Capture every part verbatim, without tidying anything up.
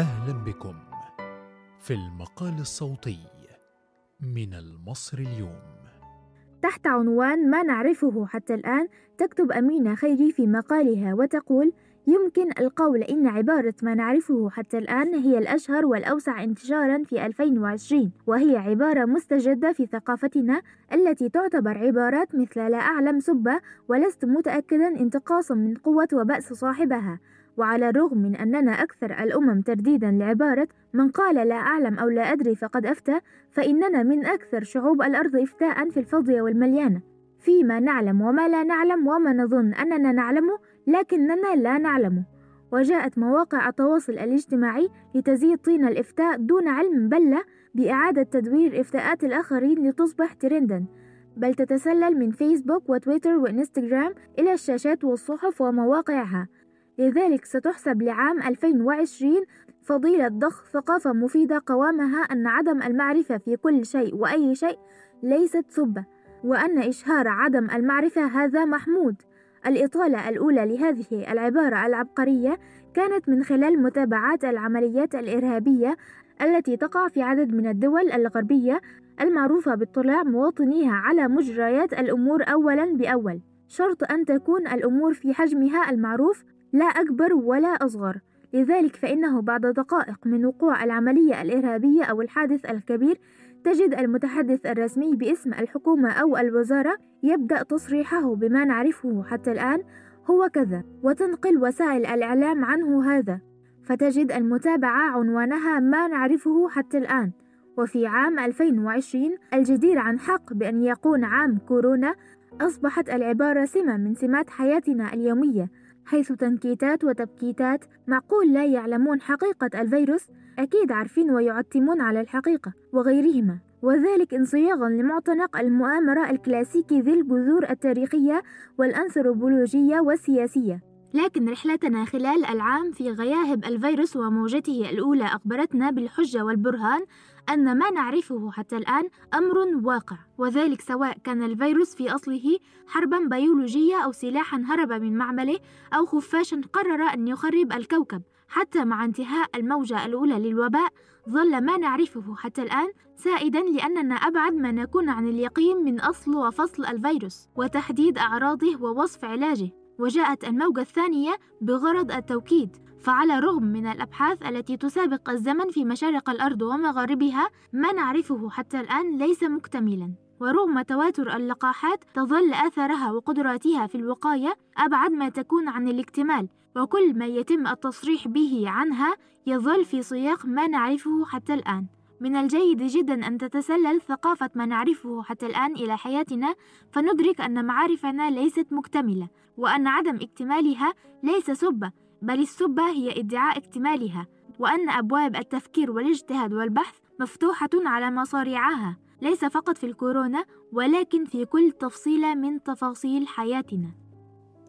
أهلا بكم في المقال الصوتي من المصري اليوم تحت عنوان ما نعرفه حتى الآن. تكتب أمينة خيري في مقالها وتقول: يمكن القول إن عبارة ما نعرفه حتى الآن هي الأشهر والأوسع انتشاراً في ألفين وعشرين، وهي عبارة مستجدة في ثقافتنا التي تعتبر عبارات مثل لا أعلم سبة ولست متأكداً انتقاصاً من قوة وبأس صاحبها. وعلى الرغم من أننا أكثر الأمم ترديداً لعبارة من قال لا أعلم أو لا أدري فقد أفتى، فإننا من أكثر شعوب الأرض إفتاءً في الفاضية والمليانة، فيما نعلم وما لا نعلم وما نظن أننا نعلمه لكننا لا نعلمه. وجاءت مواقع التواصل الاجتماعي لتزيد طين الإفتاء دون علم بلة بإعادة تدوير إفتاءات الآخرين لتصبح ترنداً، بل تتسلل من فيسبوك وتويتر وإنستغرام إلى الشاشات والصحف ومواقعها. لذلك ستحسب لعام ألفين وعشرين فضيلة ضخ ثقافة مفيدة قوامها أن عدم المعرفة في كل شيء وأي شيء ليست سبة، وأن إشهار عدم المعرفة هذا محمود. الإطالة الأولى لهذه العبارة العبقرية كانت من خلال متابعات العمليات الإرهابية التي تقع في عدد من الدول الغربية المعروفة باطلاع مواطنيها على مجريات الأمور أولاً بأول، شرط أن تكون الأمور في حجمها المعروف لا أكبر ولا أصغر. لذلك فإنه بعد دقائق من وقوع العملية الإرهابية أو الحادث الكبير تجد المتحدث الرسمي باسم الحكومة أو الوزارة يبدأ تصريحه بما نعرفه حتى الآن هو كذا، وتنقل وسائل الإعلام عنه هذا، فتجد المتابعة عنوانها ما نعرفه حتى الآن. وفي عام ألفين وعشرين الجدير عن حق بأن يكون عام كورونا، أصبحت العبارة سمة من سمات حياتنا اليومية، حيث تنكيتات وتبكيتات معقول لا يعلمون حقيقة الفيروس أكيد عارفين ويعتمون على الحقيقة وغيرهما، وذلك انصياغا لمعتنق المؤامرة الكلاسيكي ذي الجذور التاريخية والأنثروبولوجية والسياسية. لكن رحلتنا خلال العام في غياهب الفيروس وموجته الأولى أخبرتنا بالحجة والبرهان أن ما نعرفه حتى الآن أمر واقع، وذلك سواء كان الفيروس في أصله حرباً بيولوجية أو سلاحاً هرب من معمله أو خفاشاً قرر أن يخرب الكوكب. حتى مع انتهاء الموجة الأولى للوباء ظل ما نعرفه حتى الآن سائداً، لأننا أبعد ما نكون عن اليقين من أصل وفصل الفيروس وتحديد أعراضه ووصف علاجه. وجاءت الموجة الثانية بغرض التوكيد، فعلى الرغم من الأبحاث التي تسابق الزمن في مشارق الأرض ومغاربها ما نعرفه حتى الآن ليس مكتملاً، ورغم تواتر اللقاحات تظل آثارها وقدراتها في الوقاية أبعد ما تكون عن الاكتمال، وكل ما يتم التصريح به عنها يظل في سياق ما نعرفه حتى الآن. من الجيد جداً أن تتسلل ثقافة ما نعرفه حتى الآن إلى حياتنا، فندرك أن معارفنا ليست مكتملة، وأن عدم اكتمالها ليس سبة، بل السبة هي ادعاء اكتمالها، وأن أبواب التفكير والاجتهاد والبحث مفتوحة على مصاريعها، ليس فقط في الكورونا ولكن في كل تفصيلة من تفاصيل حياتنا.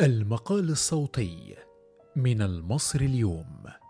المقال الصوتي من المصري اليوم.